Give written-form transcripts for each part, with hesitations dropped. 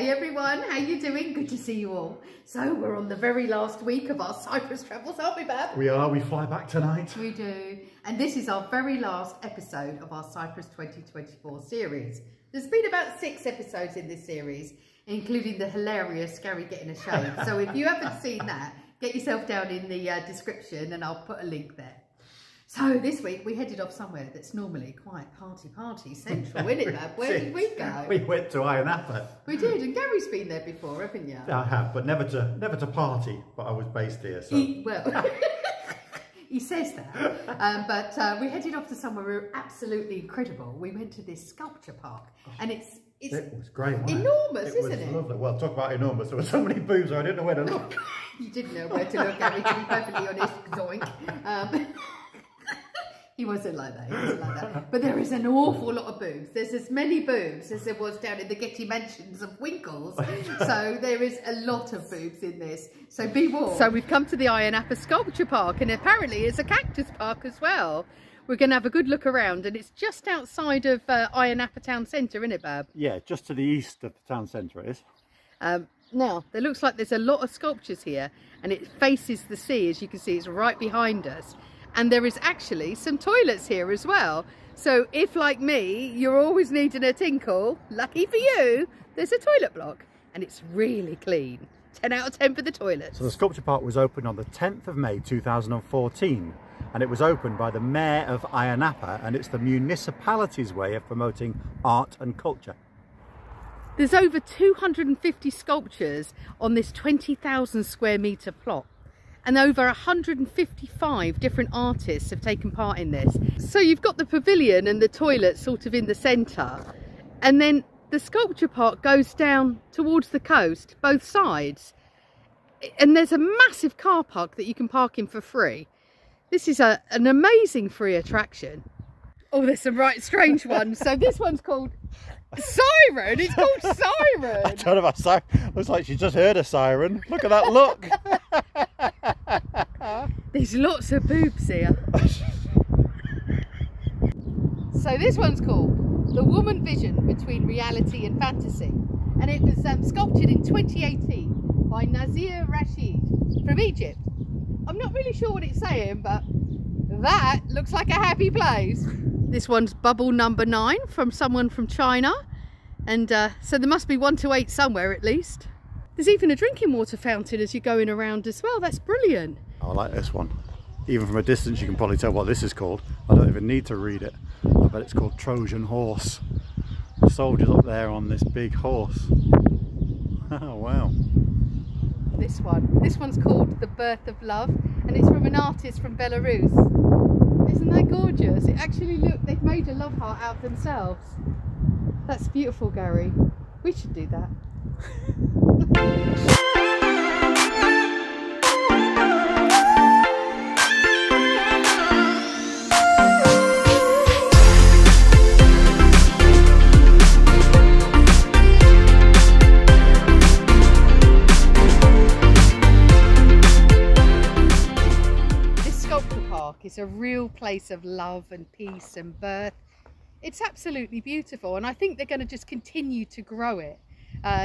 Hi everyone, how you doing? Good to see you all. So we're on the very last week of our Cyprus travels, aren't we, Bab? We are, we fly back tonight. We do. And this is our very last episode of our Cyprus 2024 series. There's been about 6 episodes in this series, including the hilarious Gary getting a shave. So if you haven't seen that, get yourself down in the description and I'll put a link there. So this week we headed off somewhere that's normally quite party central, isn't it, Dad? Where did we go? We went to Ayia Napa. We did, and Gary's been there before, haven't you? I have, but never to party. But I was based here, so well, he says that. We headed off to somewhere absolutely incredible. We went to this sculpture park, and it was great, enormous, isn't it? Lovely. Well, talk about enormous. There were so many booths, I didn't know where to look. You didn't know where to look, Gary. To be perfectly honest, zoink. He wasn't like that, he wasn't like that. But there is an awful lot of boobs. There's as many boobs as there was down in the Getty Mansions of Winkles. So there is a lot of boobs in this. So be warned. So we've come to the Ayia Napa Sculpture Park, and apparently it's a cactus park as well. We're going to have a good look around, and it's just outside of Ayia Napa town centre, isn't it, Bab? Yeah, just to the east of the town centre it is. Now, there looks like there's a lot of sculptures here, and it faces the sea. As you can see, it's right behind us. And there is actually some toilets here as well. So if, like me, you're always needing a tinkle, lucky for you, there's a toilet block. And it's really clean. 10 out of 10 for the toilets. So the sculpture park was opened on the 10th of May 2014. And it was opened by the mayor of Ayia Napa. And it's the municipality's way of promoting art and culture. There's over 250 sculptures on this 20,000 square metre plot. And over 155 different artists have taken part in this. So you've got the pavilion and the toilet sort of in the centre, and then the sculpture park goes down towards the coast, both sides, and there's a massive car park that you can park in for free. This is an amazing free attraction. Oh, there's some right strange ones. So this one's called Siren. It's called Siren. I don't know about Siren. Looks like she just heard a siren. Look at that look. There's lots of boobs here. So this one's called The Woman Vision Between Reality and Fantasy, and it was sculpted in 2018 by Nazir Rashid from Egypt. I'm not really sure what it's saying, but that looks like a happy place. This one's Bubble Number 9 from someone from China, and so there must be 1 to 8 somewhere at least. There's even a drinking water fountain as you're going around as well. That's brilliant. I like this one. Even from a distance you can probably tell what this is called. I don't even need to read it. I bet it's called Trojan Horse. The soldiers up there on this big horse. Oh wow. This one. This one's called The Birth of Love, and it's from an artist from Belarus. Isn't that gorgeous? It actually look, they've made a love heart out of themselves. That's beautiful, Gary. We should do that. This sculpture park is a real place of love and peace and birth. It's absolutely beautiful, and I think they're going to just continue to grow it.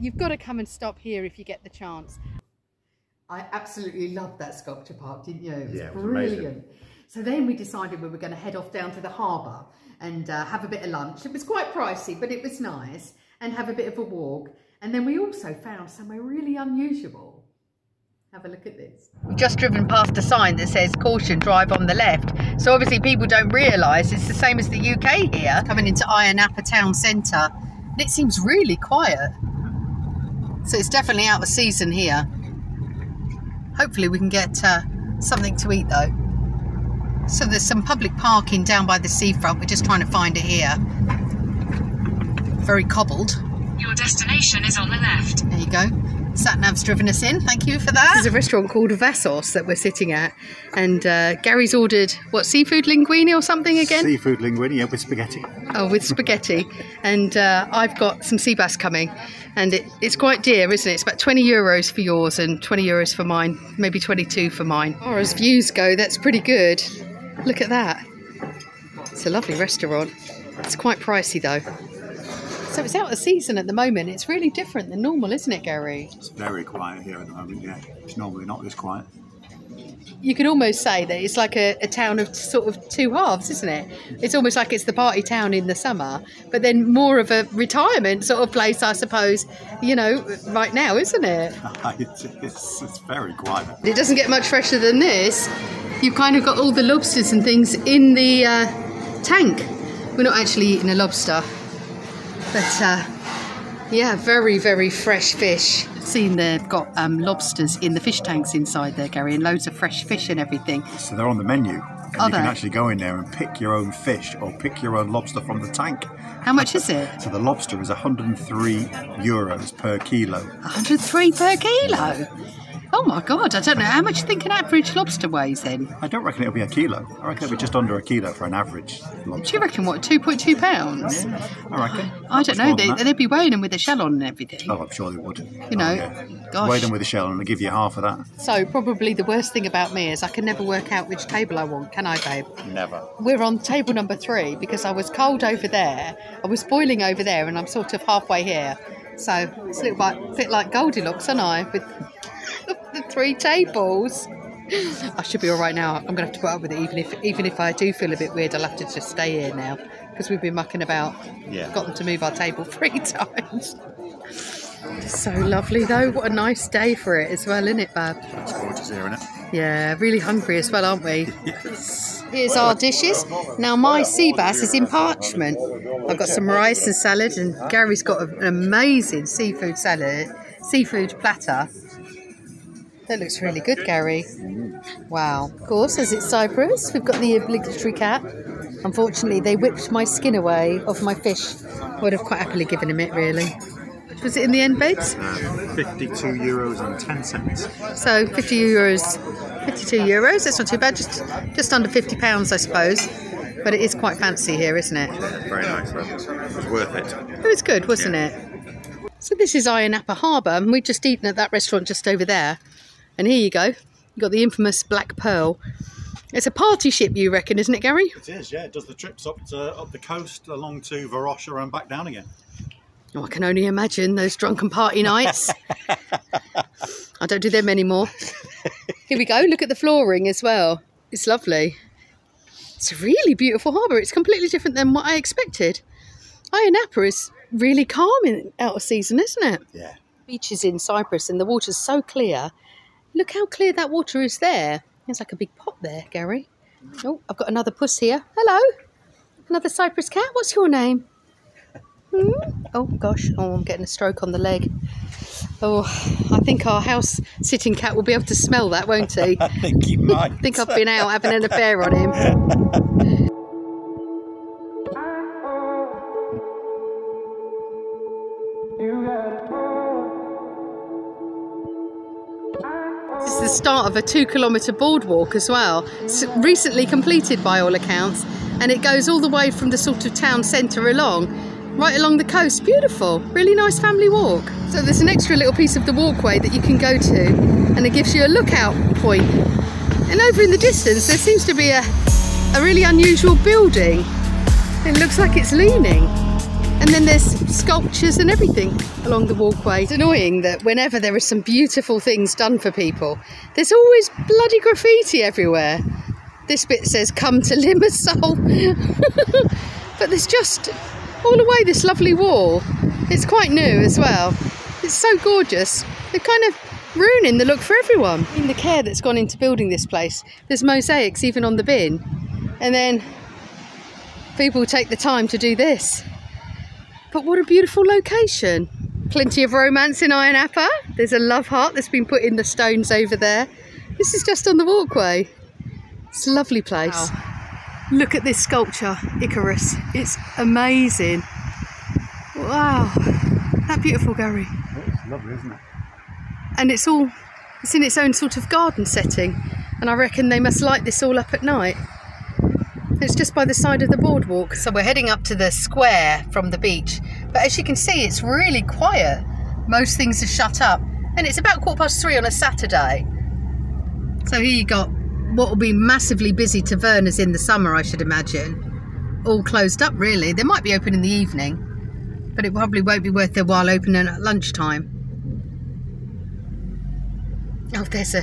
You've got to come and stop here if you get the chance. I absolutely loved that sculpture park, didn't you? It was, yeah, it was brilliant. Amazing. So then we decided we were going to head off down to the harbour and have a bit of lunch. It was quite pricey, but it was nice, and have a bit of a walk. And then we also found somewhere really unusual. Have a look at this. We've just driven past a sign that says caution, drive on the left. So obviously people don't realise it's the same as the UK here. Coming into Ayia Napa town centre, and it seems really quiet. So it's definitely out of season here. Hopefully we can get something to eat though. So there's some public parking down by the seafront. We're just trying to find it here. Very cobbled. Your destination is on the left. There you go. Satnav's driven us in. Thank you for that. There's a restaurant called Vassos that we're sitting at, and Gary's ordered, what, seafood linguine or something again? Seafood linguine, yeah, with spaghetti. Oh, with spaghetti. And I've got some sea bass coming, and it's quite dear, isn't it? It's about €20 for yours and €20 for mine, maybe 22 for mine. As far as views go, that's pretty good. Look at that. It's a lovely restaurant. It's quite pricey though. So it's out of season at the moment. It's really different than normal, isn't it, Gary? It's very quiet here at the moment, yeah. It's normally not this quiet. You could almost say that it's like a town of sort of two halves, isn't it? It's almost like it's the party town in the summer, but then more of a retirement sort of place, I suppose, you know, right now, isn't it? It's very quiet. It doesn't get much fresher than this. You've kind of got all the lobsters and things in the tank. We're not actually eating a lobster, but yeah, very, very fresh fish. Seen they've got lobsters in the fish tanks inside there, Gary, and loads of fresh fish and everything. So they're on the menu. And you can actually go in there and pick your own fish or pick your own lobster from the tank. How much is it? So the lobster is €103 per kilo. 103 per kilo? Oh my God, I don't know. How much do you think an average lobster weighs then? I don't reckon it'll be a kilo. I reckon it'll be just under a kilo for an average lobster. Do you reckon, what, 2.2 pounds? Yeah, I reckon. I don't know. They'd be weighing them with a shell on and everything. Oh, I'm sure they would. You know, gosh. Weigh them with a shell and they'll give you half of that. So probably the worst thing about me is I can never work out which table I want, can I, babe? Never. We're on table number 3 because I was cold over there. I was boiling over there and I'm sort of halfway here. So it's a little bit like Goldilocks, aren't I? With the 3 tables. I should be all right now. I'm gonna have to put up with it, even if I do feel a bit weird. I'll have to just stay here now because we've been mucking about. Yeah, got them to move our table 3 times. So lovely though. What a nice day for it as well, isn't it, Bab? It's gorgeous here, isn't it? Yeah, really hungry as well, aren't we? Yes. Here's our dishes. Now my sea bass is in parchment. I've got some rice and salad, and Gary's got an amazing seafood salad, seafood platter. That looks really good, Gary. Wow. Of course, as it's Cyprus, we've got the obligatory cap. Unfortunately, they whipped my skin away off my fish. I would have quite happily given him it, really. Was it in the end, babes? €52.10. So €52. That's not too bad. Just under £50, I suppose. But it is quite fancy here, isn't it? Yeah, very nice. It was worth it. It was good, wasn't it? So this is Ayia Napa Harbour, and we've just eaten at that restaurant just over there. And here you go, you've got the infamous Black Pearl. It's a party ship, you reckon, isn't it, Gary? It is, yeah. It does the trips up the coast, along to Varosha and back down again. Oh, I can only imagine those drunken party nights. I don't do them anymore. Here we go, look at the flooring as well. It's lovely. It's a really beautiful harbour. It's completely different than what I expected. Ayia Napa is really calm out of season, isn't it? Yeah. Beaches in Cyprus and the water's so clear. Look how clear that water is there. There's like a big pot there, Gary. Oh, I've got another puss here. Hello. Another Cyprus cat. What's your name? Oh, gosh. Oh, I'm getting a stroke on the leg. Oh, I think our house-sitting cat will be able to smell that, won't he? I think he might. I think I've been out having an affair on him. This is the start of a 2-kilometre boardwalk as well. It's recently completed by all accounts, and it goes all the way from the sort of town centre right along the coast. Beautiful, really nice family walk. So there's an extra little piece of the walkway that you can go to, and it gives you a lookout point. And over in the distance there seems to be a really unusual building. It looks like it's leaning. And then there's sculptures and everything along the walkway. It's annoying that whenever there are some beautiful things done for people, there's always bloody graffiti everywhere. This bit says, come to Limassol. But there's just all the way this lovely wall. It's quite new as well. It's so gorgeous. They're kind of ruining the look for everyone. In the care that's gone into building this place, there's mosaics even on the bin. And then people take the time to do this. But what a beautiful location. Plenty of romance in Ayia Napa. There's a love heart that's been put in the stones over there. This is just on the walkway. It's a lovely place. Wow. Look at this sculpture, Icarus. It's amazing. Wow. Isn't that beautiful, Gary? It's lovely, isn't it? And it's in its own sort of garden setting. And I reckon they must light this all up at night. It's just by the side of the boardwalk. So we're heading up to the square from the beach, but as you can see it's really quiet. Most things are shut up, and it's about 3:15 on a Saturday. So here you got what will be massively busy tavernas in the summer, I should imagine. All closed up really. They might be open in the evening. but it probably won't be worth their while opening at lunchtime. Oh, there's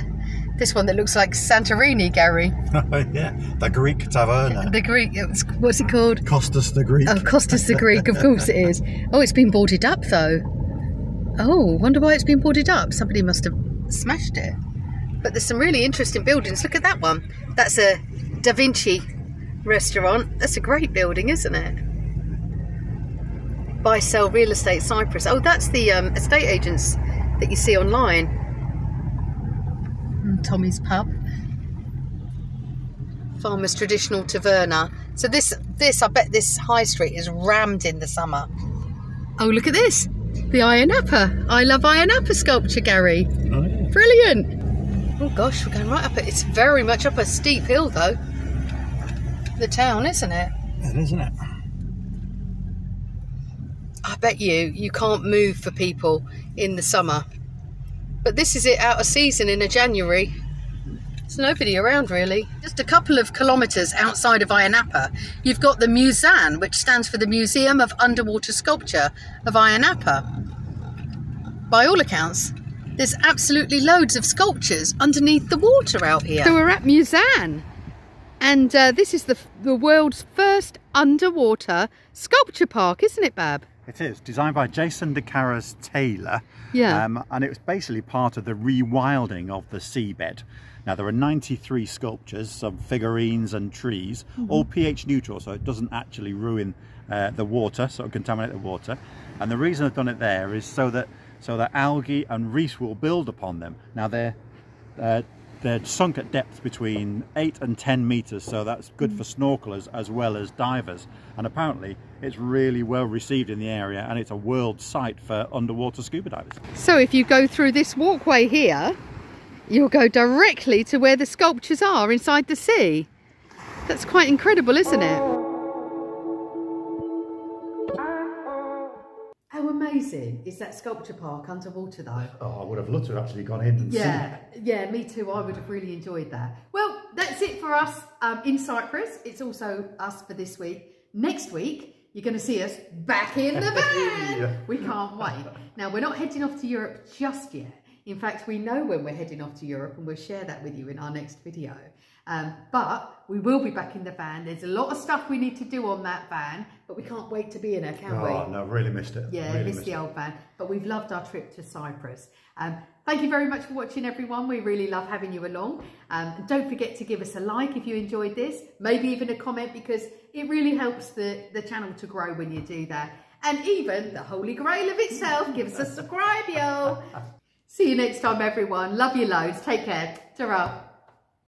this one that looks like Santorini, Gary. Oh, yeah. The Greek Taverna. The Greek, what's it called? Costas the Greek. Oh, Costas the Greek, of course it is. Oh, it's been boarded up, though. Oh, wonder why it's been boarded up. Somebody must have smashed it. But there's some really interesting buildings. Look at that one. That's a Da Vinci restaurant. That's a great building, isn't it? Buy, sell, real estate, Cyprus. Oh, that's the estate agents that you see online. And Tommy's pub. Farmer's traditional taverna. So this, I bet this high street is rammed in the summer. Oh, look at this. The Ayia Napa. I love Ayia Napa sculpture, Gary. Oh, yeah. Brilliant. Oh gosh, we're going right up it. It's very much up a steep hill though. The town, isn't it? It is, isn't it? I bet you can't move for people in the summer. But this is it, out of season in January. There's nobody around really. Just a couple of kilometres outside of Ayia Napa, you've got the MUSAN, which stands for the Museum of Underwater Sculpture of Ayia Napa. By all accounts, there's absolutely loads of sculptures underneath the water out here. So we're at MUSAN, and this is the world's first underwater sculpture park, isn't it, Bab? It is, designed by Jason DeCaris-Taylor, yeah. And it was basically part of the rewilding of the seabed. Now there are 93 sculptures, some figurines and trees, all pH neutral, so it doesn't actually ruin the water, sort of contaminate the water. And the reason I've done it there is so that algae and reefs will build upon them. Now they're sunk at depths between 8 and 10 meters, so that's good for snorkelers as well as divers. And apparently it's really well received in the area, and it's a world site for underwater scuba divers. So if you go through this walkway here, you'll go directly to where the sculptures are inside the sea. That's quite incredible, isn't it? Is that sculpture park underwater though? Oh, I would have loved to have actually gone in and seen it. Yeah, me too. I would have really enjoyed that. Well, that's it for us in Cyprus. It's also us for this week. Next week, you're going to see us back in the van. Yeah. We can't wait. Now, we're not heading off to Europe just yet. In fact, we know when we're heading off to Europe, and we'll share that with you in our next video. But we will be back in the van. There's a lot of stuff we need to do on that van, but we can't wait to be in it, can we? Oh, no, really missed it. Yeah, really missed the old van. But we've loved our trip to Cyprus. Thank you very much for watching, everyone. We really love having you along. Don't forget to give us a like if you enjoyed this. Maybe even a comment, because it really helps the channel to grow when you do that. And even the Holy Grail of itself, give us a subscribe, yo. See you next time, everyone. Love you loads. Take care. Ta-ra.